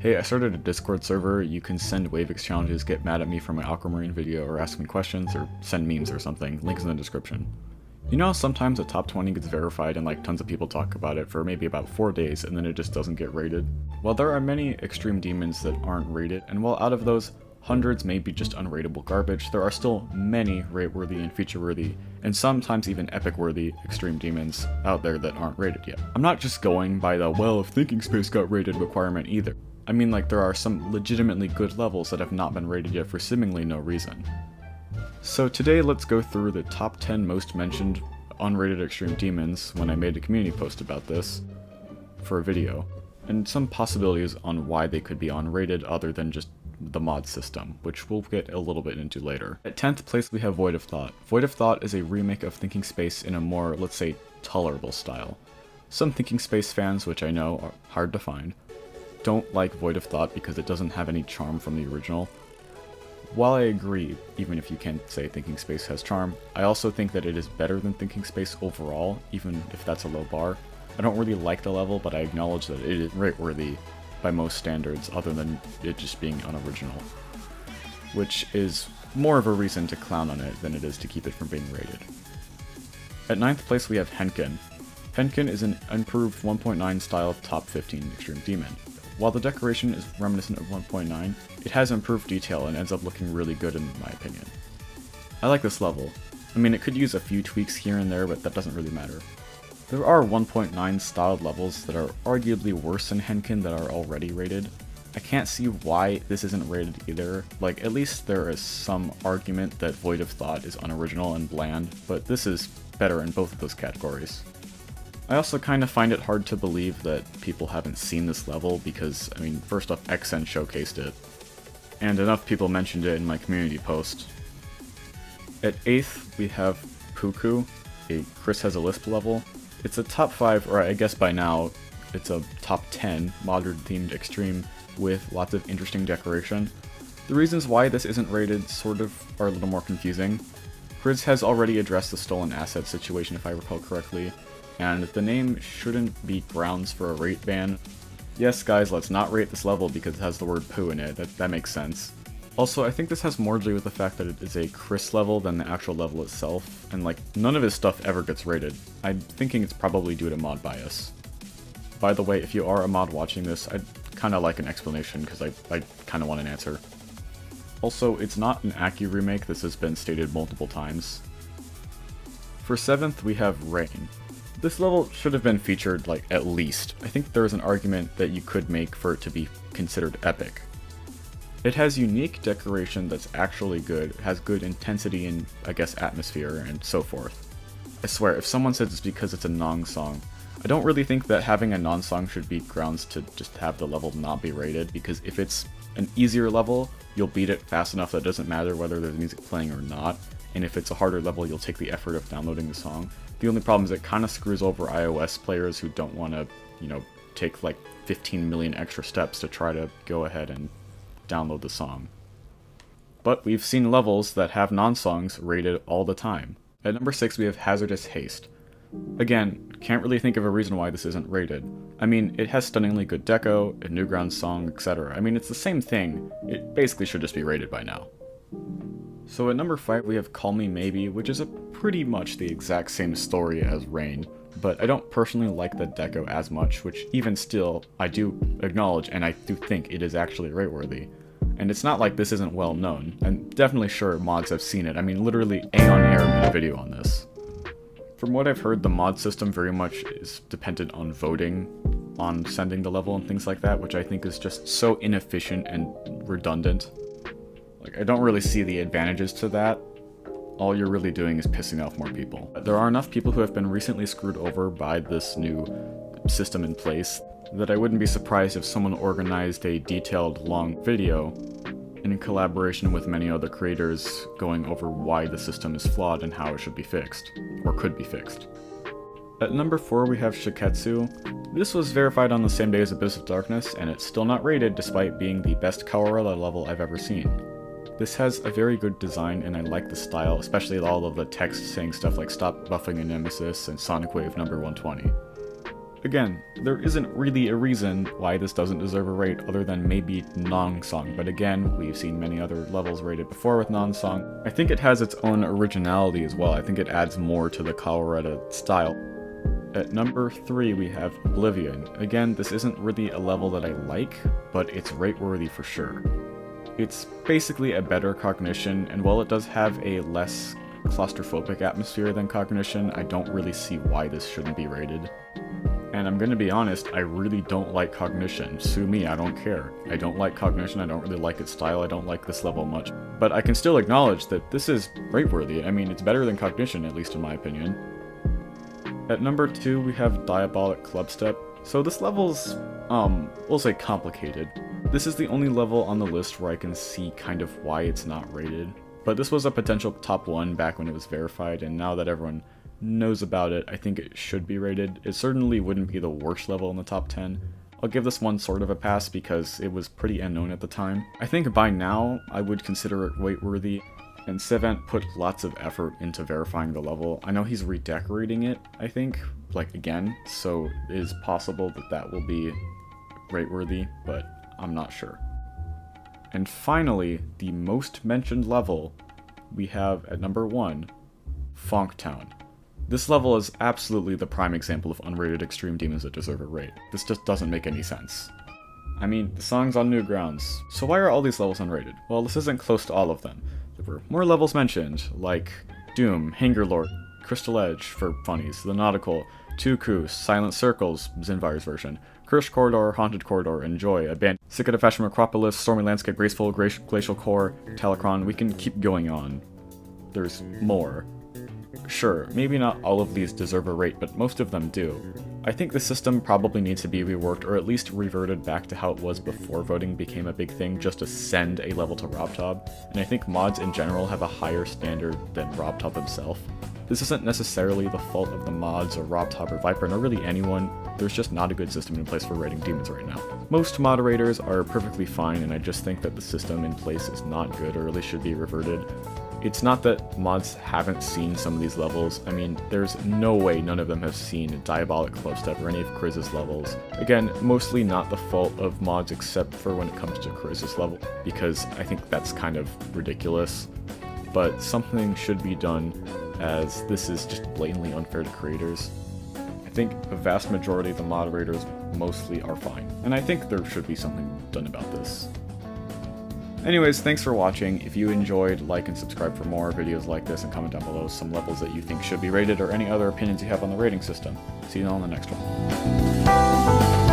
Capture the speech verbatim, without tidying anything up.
Hey, I started a Discord server. You can send Wavex challenges, get mad at me for my Aquamarine video, or ask me questions, or send memes or something. Link's in the description. You know how sometimes a top twenty gets verified and like tons of people talk about it for maybe about four days and then it just doesn't get rated? Well, there are many extreme demons that aren't rated, and while out of those, hundreds may be just unrateable garbage, there are still many rate-worthy and feature-worthy, and sometimes even epic-worthy extreme demons out there that aren't rated yet. I'm not just going by the, well, if Thinking Space got rated requirement either. I mean, like, there are some legitimately good levels that have not been rated yet for seemingly no reason. So today let's go through the top ten most mentioned unrated extreme demons when I made a community post about this for a video, and some possibilities on why they could be unrated other than just the mod system, which we'll get a little bit into later. At tenth place we have Void of Thought. Void of Thought is a remake of Thinking Space in a more, let's say, tolerable style. Some Thinking Space fans, which I know are hard to find, don't like Void of Thought because it doesn't have any charm from the original. While I agree, even if you can't say Thinking Space has charm, I also think that it is better than Thinking Space overall, even if that's a low bar. I don't really like the level, but I acknowledge that it is rate-worthy by most standards, other than it just being unoriginal, which is more of a reason to clown on it than it is to keep it from being rated. At ninth place we have Henken. Henken is an improved one point nine style top fifteen extreme demon. While the decoration is reminiscent of one point nine, it has improved detail and ends up looking really good in my opinion. I like this level. I mean, it could use a few tweaks here and there, but that doesn't really matter. There are one point nine styled levels that are arguably worse than Henken that are already rated. I can't see why this isn't rated either. Like, at least there is some argument that Void of Thought is unoriginal and bland, but this is better in both of those categories. I also kind of find it hard to believe that people haven't seen this level because, I mean, first off, X N showcased it, and enough people mentioned it in my community post. At eighth, we have Puku, a Chris Has a Lisp level. It's a top five, or I guess by now, it's a top ten modern-themed extreme with lots of interesting decoration. The reasons why this isn't rated sort of are a little more confusing. Chris has already addressed the stolen asset situation, if I recall correctly, and the name shouldn't be grounds for a rate ban. Yes guys, let's not rate this level because it has the word poo in it, that, that makes sense. Also, I think this has more to do with the fact that it is a Chris level than the actual level itself, and like, none of his stuff ever gets rated. I'm thinking it's probably due to mod bias. By the way, if you are a mod watching this, I'd kinda like an explanation because I, I kinda want an answer. Also, it's not an Accu remake, this has been stated multiple times. For seventh, we have Rain. This level should have been featured, like, at least. I think there is an argument that you could make for it to be considered epic. It has unique decoration that's actually good, has good intensity and, I guess, atmosphere, and so forth. I swear, if someone says it's because it's a Nong song, I don't really think that having a Non song should be grounds to just have the level not be rated, because if it's an easier level, you'll beat it fast enough that it doesn't matter whether there's music playing or not, and if it's a harder level, you'll take the effort of downloading the song. The only problem is it kind of screws over iOS players who don't want to, you know, take like fifteen million extra steps to try to go ahead and download the song. But we've seen levels that have non-songs rated all the time. At number six we have Hazardous Haste. Again, can't really think of a reason why this isn't rated. I mean, it has stunningly good deco, a Newgrounds song, et cetera. I mean, it's the same thing. It basically should just be rated by now. So at number five we have Call Me Maybe, which is a pretty much the exact same story as Rain, but I don't personally like the deco as much, which even still, I do acknowledge and I do think it is actually rateworthy. And it's not like this isn't well known. I'm definitely sure mods have seen it. I mean, literally Aon Air made a video on this. From what I've heard, the mod system very much is dependent on voting, on sending the level and things like that, which I think is just so inefficient and redundant. I don't really see the advantages to that. All you're really doing is pissing off more people. There are enough people who have been recently screwed over by this new system in place that I wouldn't be surprised if someone organized a detailed long video in collaboration with many other creators going over why the system is flawed and how it should be fixed, or could be fixed. At number four we have Shiketsu. This was verified on the same day as Abyss of Darkness, and it's still not rated despite being the best Kawarella level I've ever seen. This has a very good design and I like the style, especially all of the text saying stuff like stop buffing a nemesis and Sonic Wave number one twenty. Again, there isn't really a reason why this doesn't deserve a rate other than maybe non-song, but again, we've seen many other levels rated before with non-song. I think it has its own originality as well. I think it adds more to the Kawarella style. At number three, we have Oblivion. Again, this isn't really a level that I like, but it's rate-worthy for sure. It's basically a better Cognition, and while it does have a less claustrophobic atmosphere than Cognition, I don't really see why this shouldn't be rated. And I'm going to be honest, I really don't like Cognition. Sue me, I don't care. I don't like Cognition, I don't really like its style, I don't like this level much. But I can still acknowledge that this is rate-worthy. I mean, it's better than Cognition, at least in my opinion. At number two, we have Diabolic Clubstep. So this level's, um, we'll say complicated. This is the only level on the list where I can see kind of why it's not rated. But this was a potential top one back when it was verified, and now that everyone knows about it, I think it should be rated. It certainly wouldn't be the worst level in the top ten. I'll give this one sort of a pass because it was pretty unknown at the time. I think by now I would consider it rate-worthy, and Sevent put lots of effort into verifying the level. I know he's redecorating it, I think, like again, so it is possible that that will be rate-worthy, but I'm not sure. And finally, the most mentioned level we have at number one, Funktown. This level is absolutely the prime example of unrated extreme demons that deserve a rate. This just doesn't make any sense. I mean, the song's on Newgrounds, so why are all these levels unrated? Well, this isn't close to all of them. There were more levels mentioned, like Doom, Hangerlord, Crystal Edge for funnies, The Nautical, Tuku, Silent Circles, Zinvire's version, Cursed Corridor, Haunted Corridor, Enjoy, Abandoned, Sick of the Fashion Acropolis, Stormy Landscape, Graceful, Grac Glacial Core, Talakron. We can keep going on. There's more. Sure, maybe not all of these deserve a rate, but most of them do. I think the system probably needs to be reworked, or at least reverted back to how it was before voting became a big thing, just to send a level to RobTop, and I think mods in general have a higher standard than RobTop himself. This isn't necessarily the fault of the mods or RobTop or Viper, nor really anyone. There's just not a good system in place for rating demons right now. Most moderators are perfectly fine, and I just think that the system in place is not good, or at least should be reverted. It's not that mods haven't seen some of these levels. I mean, there's no way none of them have seen Diabolic Clubstep or any of Chris's levels. Again, mostly not the fault of mods except for when it comes to Chris's level, because I think that's kind of ridiculous. But something should be done, as this is just blatantly unfair to creators. I think the vast majority of the moderators mostly are fine, and I think there should be something done about this. Anyways, thanks for watching. If you enjoyed, like and subscribe for more videos like this, and comment down below some levels that you think should be rated or any other opinions you have on the rating system. See you all in the next one.